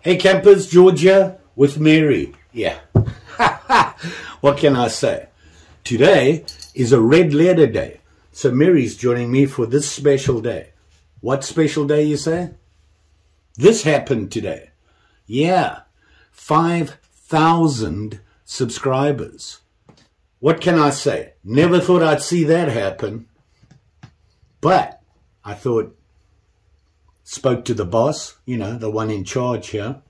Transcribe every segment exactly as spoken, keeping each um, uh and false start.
Hey campers, Georgia with Mary. Yeah. What can I say? Today is a red letter day. So Mary's joining me for this special day. What special day, you say? This happened today. Yeah. five thousand subscribers. What can I say? Never thought I'd see that happen. But I thought, spoke to the boss, you know, the one in charge here.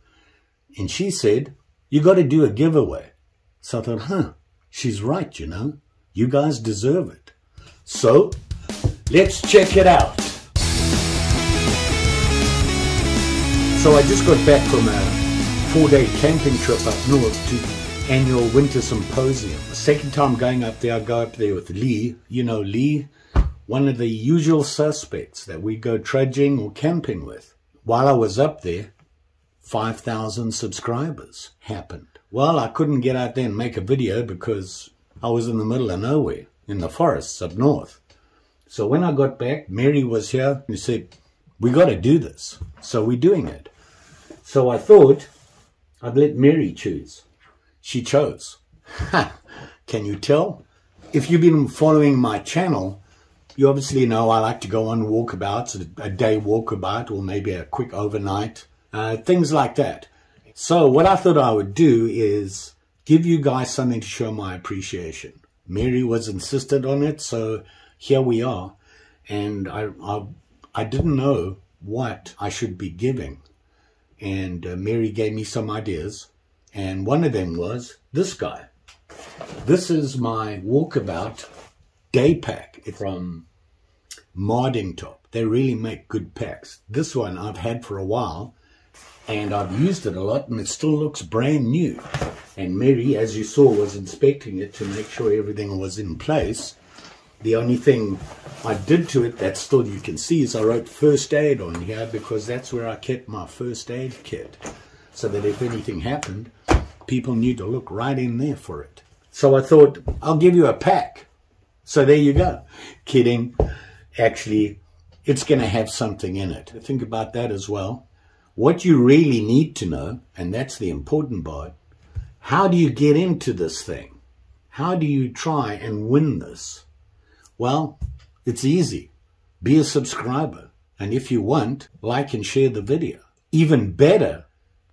And she said, you got to do a giveaway. So I thought, huh, she's right, you know. You guys deserve it. So let's check it out. So I just got back from a four-day camping trip up north to annual winter symposium. The second time going up there, I go up there with Lee. You know, Lee, one of the usual suspects that we go trudging or camping with. While I was up there, five thousand subscribers happened. Well, I couldn't get out there and make a video because I was in the middle of nowhere, in the forests up north. So when I got back, Mary was here and said, we got to do this. So we're doing it. So I thought I'd let Mary choose. She chose. Ha! Can you tell? If you've been following my channel, you obviously know I like to go on walkabouts, a day walkabout or maybe a quick overnight, uh, things like that. So what I thought I would do is give you guys something to show my appreciation. Mary was insistent on it, so here we are. And I, I, I didn't know what I should be giving. And uh, Mary gave me some ideas. And one of them was this guy. This is my walkabout day pack from Mardingtop. They really make good packs. This one I've had for a while and I've used it a lot and it still looks brand new. And Mary, as you saw, was inspecting it to make sure everything was in place. The only thing I did to it that still you can see is I wrote first aid on here because that's where I kept my first aid kit so that if anything happened, people knew to look right in there for it. So I thought, I'll give you a pack. So there you go. Kidding. Actually, it's going to have something in it. Think about that as well. What you really need to know, and that's the important part, how do you get into this thing? How do you try and win this? Well, it's easy. Be a subscriber. And if you want, like and share the video. Even better,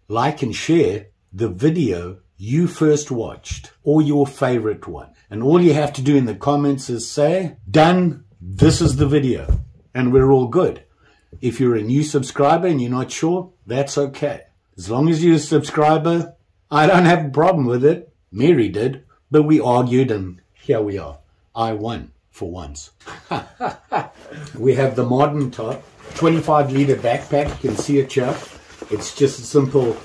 like and share the video you first watched or your favorite one. And all you have to do in the comments is say, done, this is the video, and we're all good. If you're a new subscriber and you're not sure, that's okay. As long as you're a subscriber, I don't have a problem with it. Mary did, but we argued and here we are. I won for once. We have the Mardingtop twenty-five litre backpack. You can see it here. It's just a simple,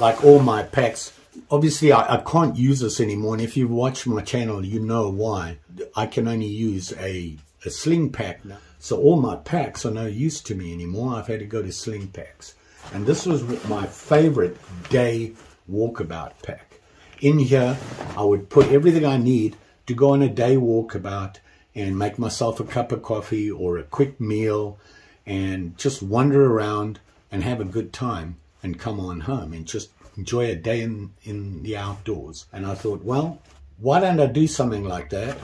like all my packs. Obviously, I, I can't use this anymore, and if you watch my channel, you know why. I can only use a, a sling pack now. So all my packs are no use to me anymore. I've had to go to sling packs. And this was my favorite day walkabout pack. In here, I would put everything I need to go on a day walkabout and make myself a cup of coffee or a quick meal and just wander around and have a good time and come on home and just enjoy a day in, in the outdoors. And I thought, well, why don't I do something like that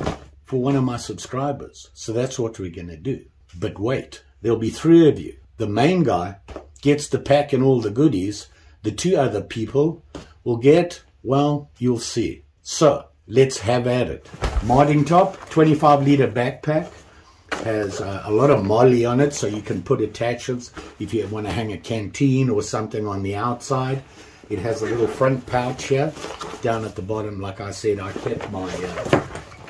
for one of my subscribers? So that's what we're going to do. But wait, there'll be three of you. The main guy gets the pack and all the goodies. The two other people will get, well, you'll see. So let's have at it. Mardingtop twenty-five litre backpack has uh, a lot of molly on it, so you can put attachments if you want to hang a canteen or something on the outside. It has a little front pouch here. Down at the bottom, like I said, I kept my, uh,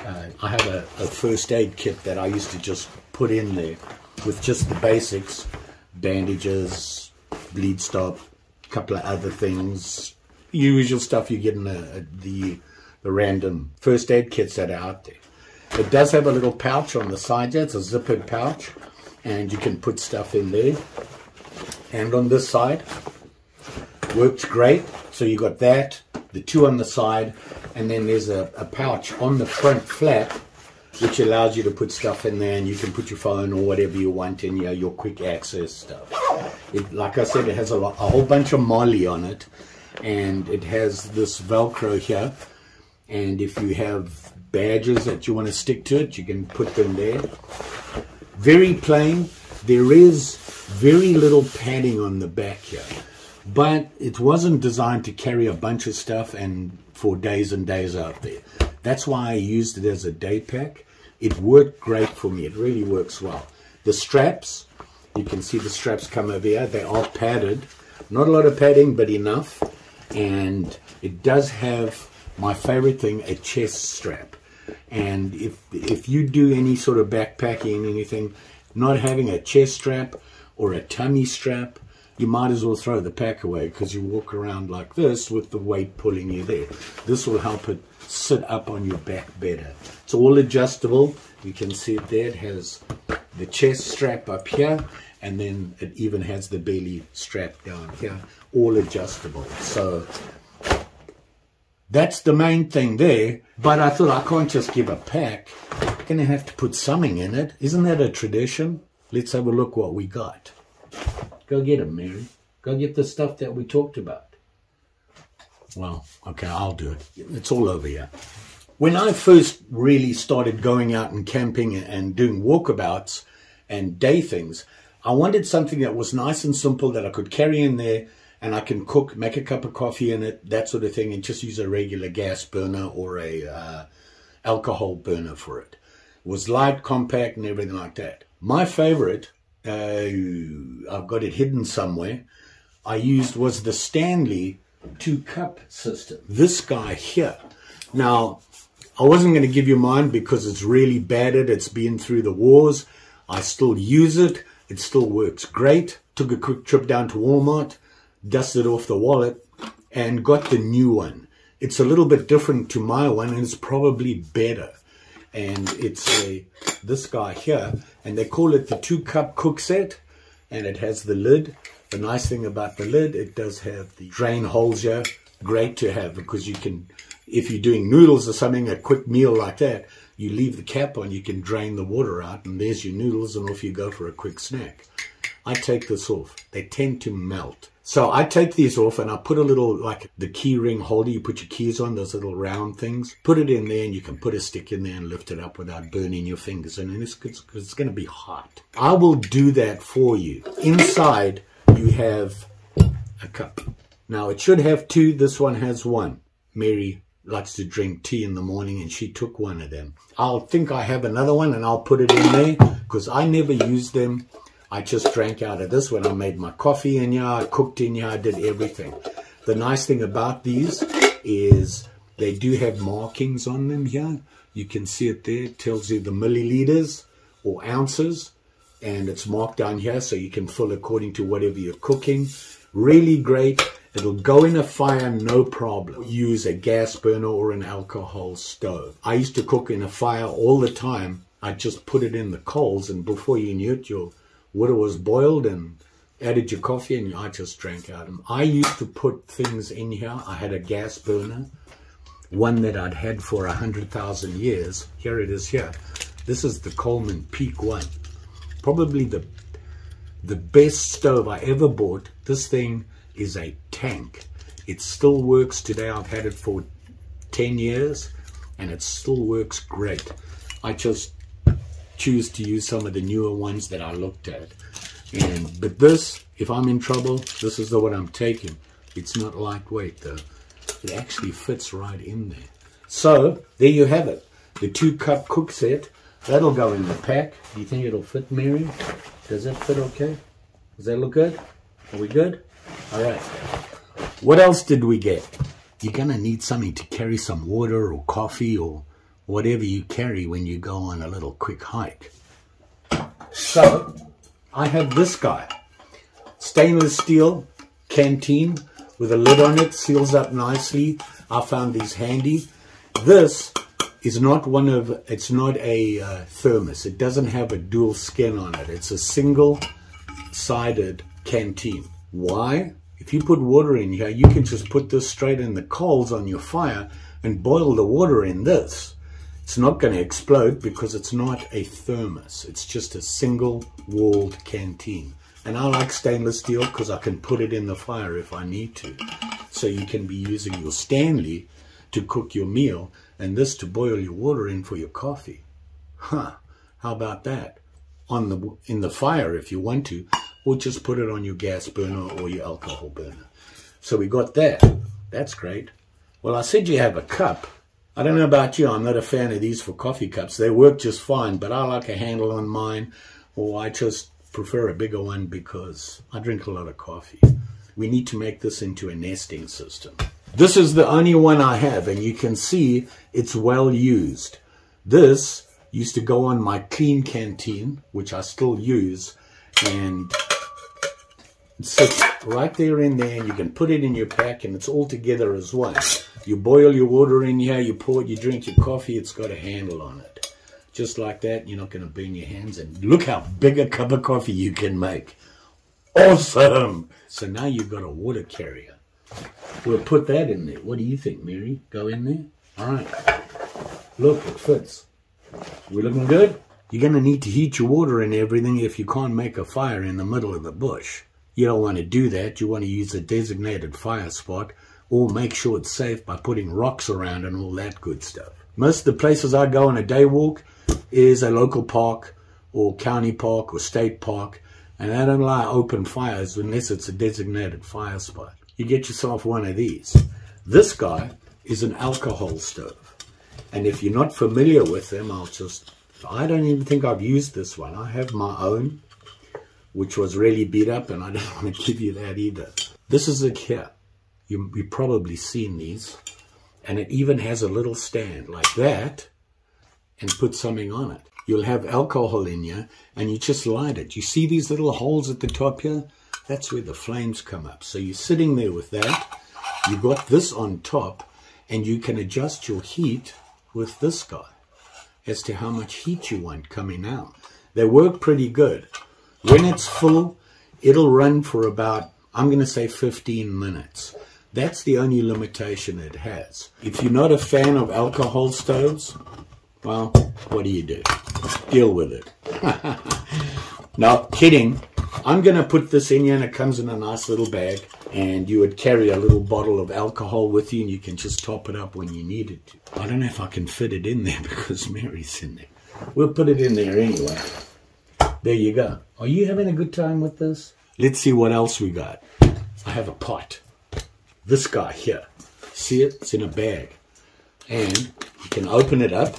uh, I have a, a first aid kit that I used to just put in there with just the basics, bandages, bleed stop, a couple of other things, usual stuff you get in a, a, the, the random first aid kits that are out there. It does have a little pouch on the side here. It's a zippered pouch and you can put stuff in there. And on this side, works great. So you got that, the two on the side, and then there's a, a pouch on the front flap which allows you to put stuff in there, and you can put your phone or whatever you want in here, your quick access stuff. It, like I said, it has a, lot, a whole bunch of molly on it, and it has this Velcro here. And if you have badges that you want to stick to it, you can put them there. Very plain. There is very little padding on the back here, but it wasn't designed to carry a bunch of stuff and for days and days out there. That's why I used it as a day pack. It worked great for me. It really works well. The straps, you can see the straps come over here. They are padded. Not a lot of padding, but enough. And it does have my favorite thing, a chest strap. And if if you do any sort of backpacking, anything, not having a chest strap or a tummy strap, you might as well throw the pack away, because you walk around like this with the weight pulling you there. This will help it sit up on your back better. It's all adjustable. You can see it there. It has the chest strap up here, and then it even has the belly strap down here, all adjustable. So that's the main thing there. But I thought, I can't just give a pack. I'm going to have to put something in it. Isn't that a tradition? Let's have a look what we got. Go get them, Mary. Go get the stuff that we talked about. Well, okay, I'll do it. It's all over here. When I first really started going out and camping and doing walkabouts and day things, I wanted something that was nice and simple that I could carry in there, and I can cook, make a cup of coffee in it, that sort of thing, and just use a regular gas burner or a uh, alcohol burner for it. It was light, compact, and everything like that. My favorite, uh, I've got it hidden somewhere, I used was the Stanley two-cup system. This guy here. Now, I wasn't going to give you mine because it's really battered. It's been through the wars. I still use it. It still works great. Took a quick trip down to Walmart, dusted off the wallet, and got the new one. It's a little bit different to my one, and it's probably better. And it's a, this guy here, and they call it the two-cup cook set, and it has the lid. The nice thing about the lid, it does have the drain holes here. Great to have, because you can, if you're doing noodles or something, a quick meal like that, you leave the cap on, you can drain the water out, and there's your noodles, and off you go for a quick snack. I take this off. They tend to melt. So I take these off and I put a little, like the key ring holder, you put your keys on, those little round things, put it in there, and you can put a stick in there and lift it up without burning your fingers. And it's, it's, it's going to be hot. I will do that for you. Inside, you have a cup. Now, it should have two. This one has one. Mary likes to drink tea in the morning, and she took one of them. I'll think I have another one, and I'll put it in there, because I never use them. I just drank out of this when I made my coffee in here, I cooked in here, I did everything. The nice thing about these is they do have markings on them here. You can see it there. It tells you the milliliters or ounces, and it's marked down here, so you can fill according to whatever you're cooking. Really great. It'll go in a fire, no problem. Use a gas burner or an alcohol stove. I used to cook in a fire all the time. I just put it in the coals, and before you knew it, you'll water was boiled, and added your coffee, and I just drank out of them. I used to put things in here. I had a gas burner, one that I'd had for one hundred thousand years. Here it is here. This is the Coleman Peak one. Probably the, the best stove I ever bought. This thing is a tank. It still works today. I've had it for ten years, and it still works great. I just choose to use some of the newer ones that I looked at, and but this, if I'm in trouble, this is the one I'm taking. It's not lightweight though. It actually fits right in there. So there you have it, the two cup cook set. That'll go in the pack. Do you think it'll fit, Mary? Does that fit okay? Does that look good? Are we good? All right, what else did we get? You're gonna need something to carry some water or coffee or whatever you carry when you go on a little quick hike. So I have this guy, stainless steel canteen with a lid on it, seals up nicely. I found these handy. This is not one of, it's not a uh, thermos. It doesn't have a dual skin on it. It's a single sided canteen. Why? If you put water in here, you can just put this straight in the coals on your fire and boil the water in this. It's not going to explode because it's not a thermos. It's just a single walled canteen. And I like stainless steel because I can put it in the fire if I need to. So you can be using your Stanley to cook your meal and this to boil your water in for your coffee. Huh, how about that? On the, in the fire if you want to, or just put it on your gas burner or your alcohol burner. So we got that. That's great. Well, I said you have a cup. I don't know about you, I'm not a fan of these for coffee cups. They work just fine, but I like a handle on mine, or I just prefer a bigger one because I drink a lot of coffee. We need to make this into a nesting system. This is the only one I have, and you can see it's well used. This used to go on my Klean Kanteen, which I still use, and it sits right there in there, and you can put it in your pack, and it's all together as one. You boil your water in here, you pour it, you drink your coffee, it's got a handle on it. Just like that, you're not going to burn your hands. And look how big a cup of coffee you can make. Awesome! So now you've got a water carrier. We'll put that in there. What do you think, Mary? Go in there? All right. Look, it fits. We looking good? You're going to need to heat your water and everything if you can't make a fire in the middle of the bush. You don't want to do that. You want to use a designated fire spot, or make sure it's safe by putting rocks around and all that good stuff. Most of the places I go on a day walk is a local park or county park or state park, and I don't allow open fires unless it's a designated fire spot. You get yourself one of these. This guy is an alcohol stove, and if you're not familiar with them, I'll just, I don't even think I've used this one. I have my own, which was really beat up, and I don't want to give you that either. This is it here. You, you've probably seen these, and it even has a little stand like that, and put something on it. You'll have alcohol in you, and you just light it. You see these little holes at the top here? That's where the flames come up. So you're sitting there with that. You've got this on top, and you can adjust your heat with this guy as to how much heat you want coming out. They work pretty good. When it's full, it'll run for about, I'm going to say fifteen minutes. That's the only limitation it has. If you're not a fan of alcohol stoves, well, what do you do? Deal with it. No, kidding. I'm going to put this in here, and it comes in a nice little bag, and you would carry a little bottle of alcohol with you, and you can just top it up when you need it to. I don't know if I can fit it in there because Mary's in there. We'll put it in there anyway. There you go. Are you having a good time with this? Let's see what else we got. I have a pot. This guy here. See it? It's in a bag. And you can open it up.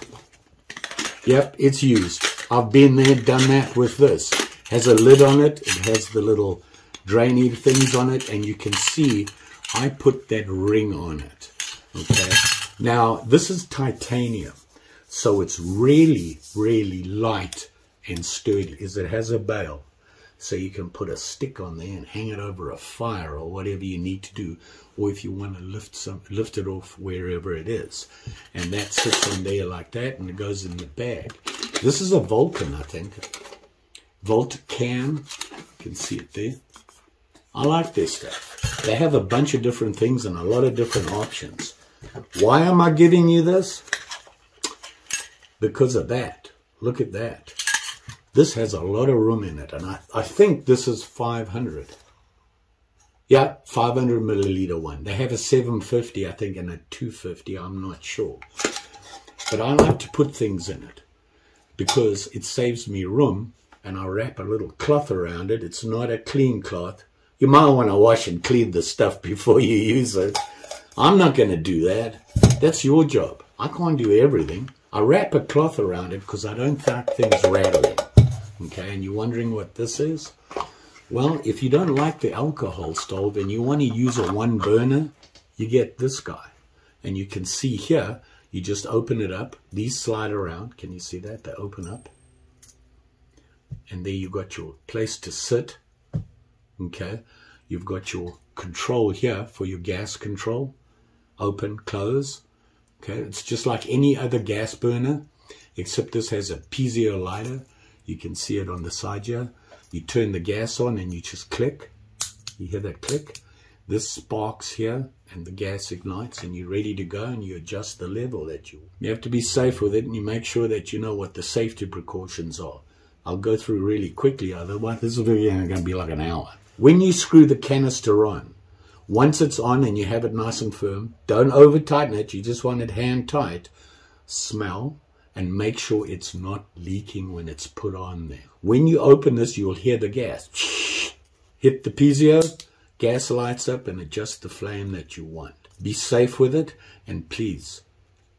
Yep, it's used. I've been there, done that with this. Has a lid on it. It has the little drainy things on it. And you can see I put that ring on it. Okay. Now, this is titanium. So it's really, really light and sturdy. Is it has a bail. So you can put a stick on there and hang it over a fire or whatever you need to do, or if you want to lift some, lift it off wherever it is. And that sits on there like that, and it goes in the bag. This is a Vulcan, I think. Vulcan. You can see it there. I like this stuff. They have a bunch of different things and a lot of different options. Why am I giving you this? Because of that. Look at that. This has a lot of room in it, and I, I think this is five hundred. Yeah, five hundred milliliter one. They have a seven fifty, I think, and a two fifty. I'm not sure. But I like to put things in it because it saves me room, and I wrap a little cloth around it. It's not a clean cloth. You might want to wash and clean the stuff before you use it. I'm not going to do that. That's your job. I can't do everything. I wrap a cloth around it because I don't like things rattling. Okay, and you're wondering what this is? Well, if you don't like the alcohol stove and you want to use a one burner, you get this guy. And you can see here, you just open it up. These slide around. Can you see that? They open up. And there you've got your place to sit. Okay, you've got your control here for your gas control. Open, close. Okay, it's just like any other gas burner, except this has a piezo lighter. You can see it on the side here. You turn the gas on and you just click. You hear that click? This sparks here and the gas ignites and you're ready to go, and you adjust the level that you... You have to be safe with it, and you make sure that you know what the safety precautions are. I'll go through really quickly, otherwise this is going to be like an hour. When you screw the canister on, once it's on and you have it nice and firm, don't over tighten it, you just want it hand tight. Smell and make sure it's not leaking when it's put on there. When you open this, you'll hear the gas. Hit the piezo, gas lights up and adjust the flame that you want. Be safe with it, and please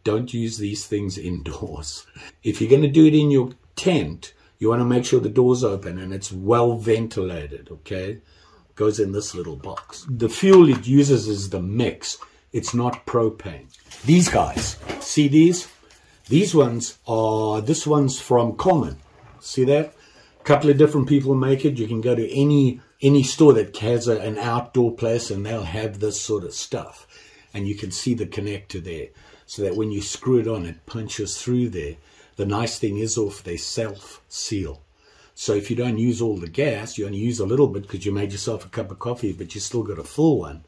don't use these things indoors. If you're going to do it in your tent, you want to make sure the door's open and it's well ventilated, okay? Goes in this little box. The fuel it uses is the mix. It's not propane. These guys, see these? These ones are, this one's from Coleman. See that? A couple of different people make it. You can go to any any store that has a, an outdoor place and they'll have this sort of stuff. And you can see the connector there so that when you screw it on, it punches through there. The nice thing is off, they self-seal. So if you don't use all the gas, you only use a little bit because you made yourself a cup of coffee, but you still got a full one.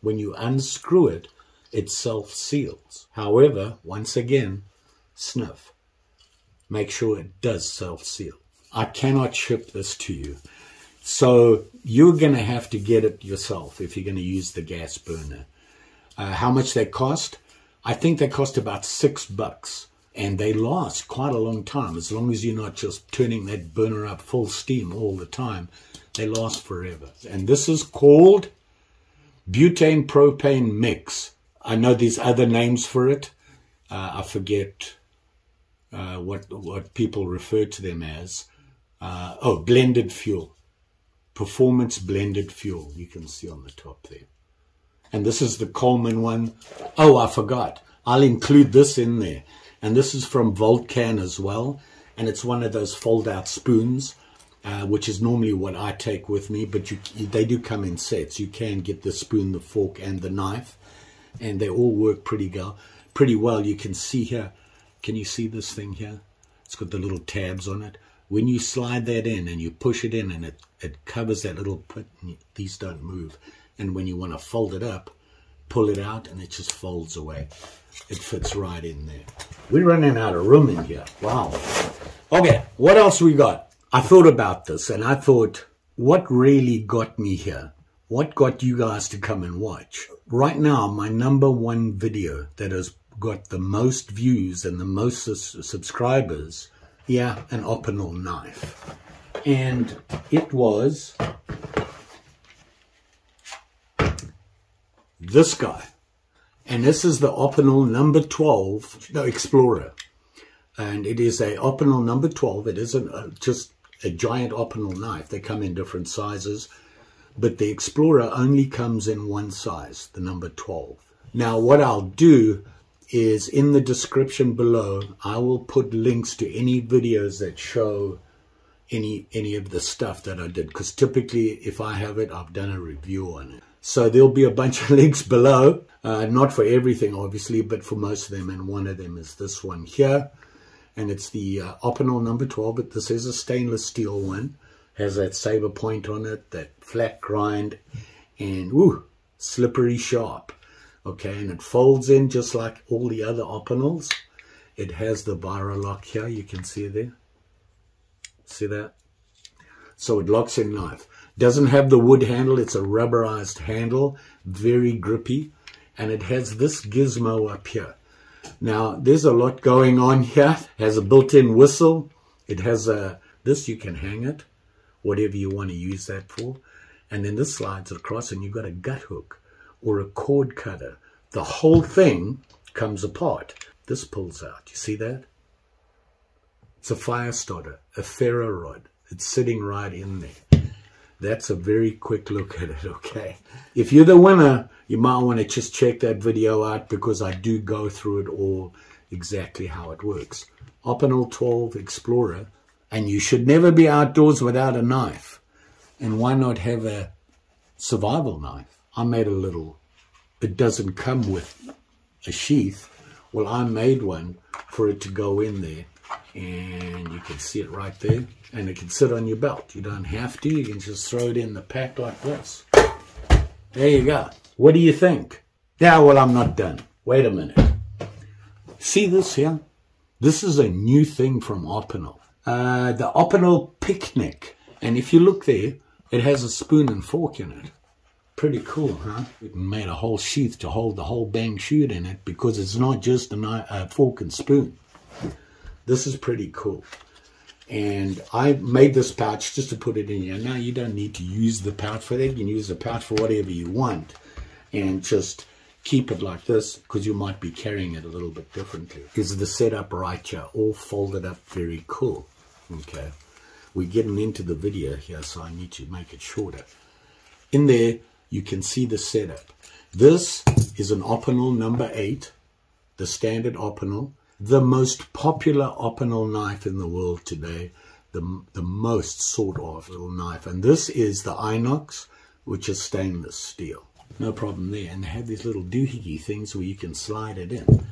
When you unscrew it, it self-seals. However, once again, sniff. Make sure it does self-seal. I cannot ship this to you. So you're going to have to get it yourself if you're going to use the gas burner. Uh, how much they cost? I think they cost about six bucks. And they last quite a long time. As long as you're not just turning that burner up full steam all the time, they last forever. And this is called butane propane mix. I know there's other names for it. Uh, I forget uh, what, what people refer to them as. Uh, oh, blended fuel. Performance blended fuel. You can see on the top there. And this is the Coleman one. Oh, I forgot. I'll include this in there. And this is from Vulcan as well. And it's one of those fold-out spoons, uh, which is normally what I take with me. But you, they do come in sets. You can get the spoon, the fork, and the knife. And they all work pretty, go pretty well. You can see here. Can you see this thing here? It's got the little tabs on it. When you slide that in and you push it in and it, it covers that little pit, and these don't move. And when you want to fold it up, pull it out and it just folds away. It fits right in there. We're running out of room in here. Wow. Okay, what else we got? I thought about this and I thought, what really got me here? What got you guys to come and watch? Right now, my number one video that has got the most views and the most subscribers, yeah, an Opinel knife. And it was this guy. And this is the Opinel number twelve, no, Explorer. And it is a Opinel number twelve. It isn't a, just a giant Opinel knife. They come in different sizes. But the Explorer only comes in one size, the number twelve. Now, what I'll do is in the description below, I will put links to any videos that show any, any of the stuff that I did. Because typically, if I have it, I've done a review on it. So there'll be a bunch of links below, uh, not for everything, obviously, but for most of them. And one of them is this one here. And it's the uh, Opinel number twelve, but this is a stainless steel one. Has that saber point on it, that flat grind, and ooh, slippery sharp. Okay, and it folds in just like all the other Opinels. It has the vira lock here, you can see there. See that? So it locks in knife. Doesn't have the wood handle. It's a rubberized handle, very grippy. And it has this gizmo up here. Now, there's a lot going on here. It has a built-in whistle. It has a, this you can hang it, whatever you want to use that for. And then this slides across and you've got a gut hook or a cord cutter. The whole thing comes apart. This pulls out. You see that? It's a fire starter, a ferro rod. It's sitting right in there. That's a very quick look at it, okay? If you're the winner, you might want to just check that video out because I do go through it all exactly how it works. Opinel twelve Explorer, and you should never be outdoors without a knife. And why not have a survival knife? I made a little, it doesn't come with a sheath. Well, I made one for it to go in there. And you can see it right there, and it can sit on your belt. You don't have to, you can just throw it in the pack like this. There you go. What do you think? Yeah, well, I'm not done. Wait a minute. See this here? This is a new thing from Opinel. uh, the Opinel Picnic. And if you look there, it has a spoon and fork in it. Pretty cool, huh? We made a whole sheath to hold the whole bang shoot in it, because it's not just a uh, fork and spoon. This is pretty cool. And I made this pouch just to put it in here. Now, you don't need to use the pouch for that. You can use the pouch for whatever you want and just keep it like this, because you might be carrying it a little bit differently. Is the setup right here, all folded up, very cool. Okay, we're getting into the video here, so I need to make it shorter. In there, you can see the setup. This is an Opinel number eight, the standard Opinel, the most popular Opinel knife in the world today, the, the most sought after little knife. And this is the Inox, which is stainless steel. No problem there. And they have these little doohickey things where you can slide it in.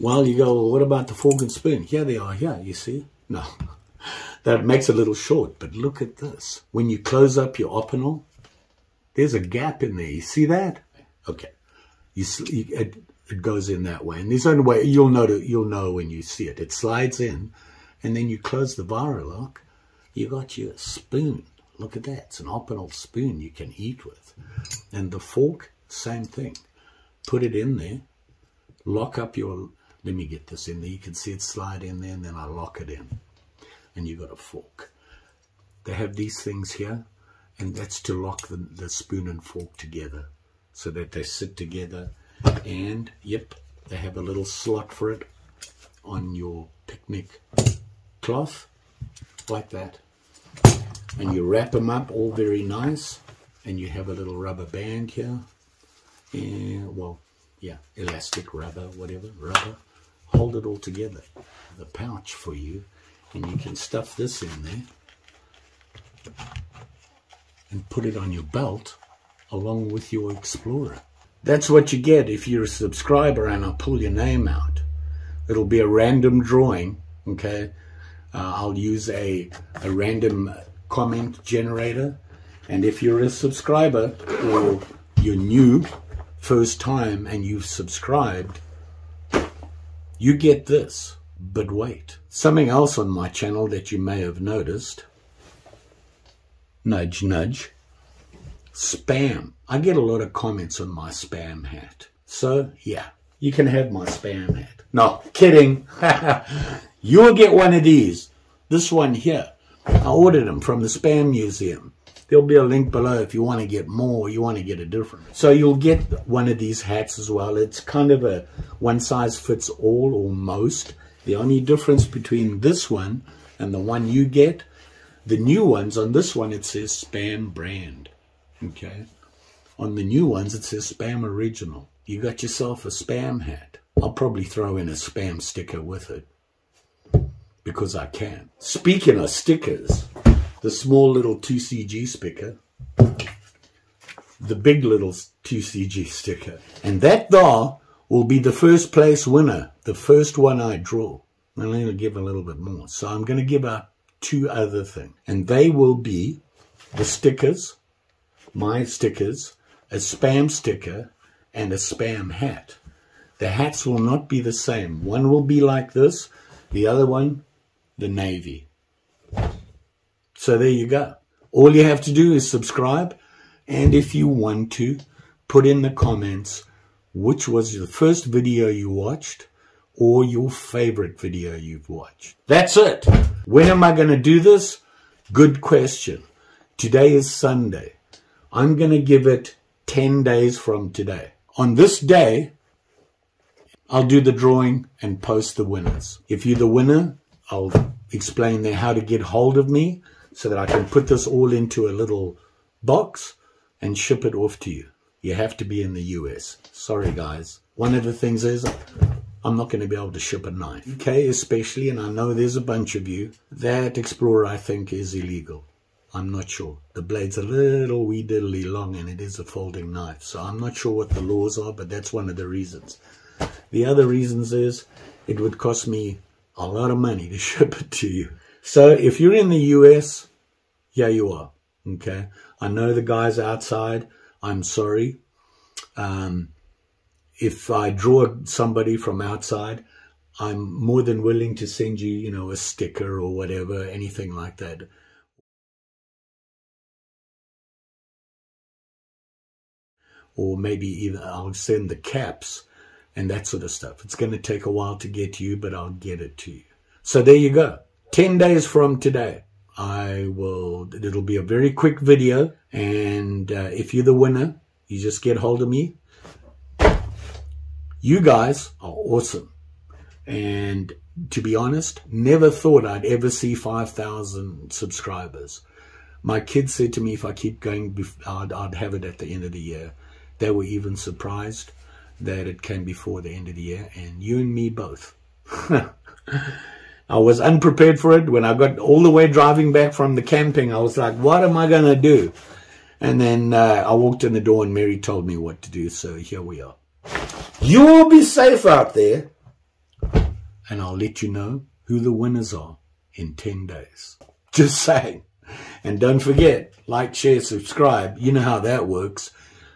Well, you go, well, what about the fork and spoon? Here they are, here, you see? No, that makes it a little short, but look at this. When you close up your Opinel, there's a gap in there. You see that? Okay. You, you it, it goes in that way. And there's only way you'll know to, you'll know when you see it. It slides in, and then you close the viro lock. You got your spoon. Look at that. It's an Opinel spoon you can eat with. And the fork, same thing. Put it in there. Lock up your... Let me get this in there. You can see it slide in there, and then I lock it in. And you got a fork. They have these things here. And that's to lock the, the spoon and fork together so that they sit together. And, yep, they have a little slot for it on your picnic cloth, like that. And you wrap them up, all very nice. And you have a little rubber band here. And, well, yeah, elastic rubber, whatever, rubber. Hold it all together. The pouch for you. And you can stuff this in there and put it on your belt along with your Explorer. That's what you get if you're a subscriber, and I'll pull your name out. It'll be a random drawing, okay? Uh, I'll use a, a random comment generator. And if you're a subscriber, or you're new, first time, and you've subscribed, you get this. But wait, something else on my channel that you may have noticed, nudge, nudge, spam. I get a lot of comments on my spam hat. So, yeah, you can have my spam hat. No, kidding. You'll get one of these. This one here. I ordered them from the Spam Museum. There'll be a link below if you want to get more, you want to get a different. So you'll get one of these hats as well. It's kind of a one size fits all, almost. The only difference between this one and the one you get, the new ones, on this one it says Spam Brand, okay? On the new ones it says Spam Original. You got yourself a Spam hat. I'll probably throw in a Spam sticker with it, because I can. Speaking of stickers, the small little two C G sticker, the big little two C G sticker, and that there will be the first place winner, the first one I draw. I'm going to give a little bit more, so I'm going to give up two other things, and they will be the stickers, my stickers, a Spam sticker, and a Spam hat. The hats will not be the same. One will be like this, the other one, the navy. So there you go. All you have to do is subscribe, and if you want to, put in the comments which was the first video you watched, or your favorite video you've watched. That's it. When am I going to do this? Good question. Today is Sunday. I'm going to give it ten days from today. On this day, I'll do the drawing and post the winners. If you're the winner, I'll explain there how to get hold of me so that I can put this all into a little box and ship it off to you. You have to be in the U S. Sorry, guys. One of the things is, I'm not going to be able to ship a knife. Okay, especially, and I know there's a bunch of you, that Explorer I think is illegal. I'm not sure. The blade's a little wee diddly long, and it is a folding knife. So I'm not sure what the laws are, but that's one of the reasons. The other reasons is, it would cost me a lot of money to ship it to you. So if you're in the U S, yeah, you are. Okay, I know the guys outside, I'm sorry. Um... If I draw somebody from outside, I'm more than willing to send you, you know, a sticker or whatever, anything like that. Or maybe even I'll send the caps and that sort of stuff. It's going to take a while to get to you, but I'll get it to you. So there you go. ten days from today, I will, it'll be a very quick video. And uh, if you're the winner, you just get hold of me. You guys are awesome. And to be honest, never thought I'd ever see five thousand subscribers. My kids said to me if I keep going, I'd, I'd have it at the end of the year. They were even surprised that it came before the end of the year. And you and me both. I was unprepared for it. When I got all the way driving back from the camping, I was like, what am I going to do? And then uh, I walked in the door and Mary told me what to do. So here we are. You will be safe out there. And I'll let you know who the winners are in ten days. Just saying. And don't forget, like, share, subscribe. You know how that works.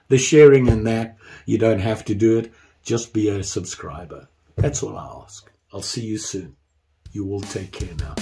The sharing and that, you don't have to do it. Just be a subscriber. That's all I ask. I'll see you soon. You all take care now.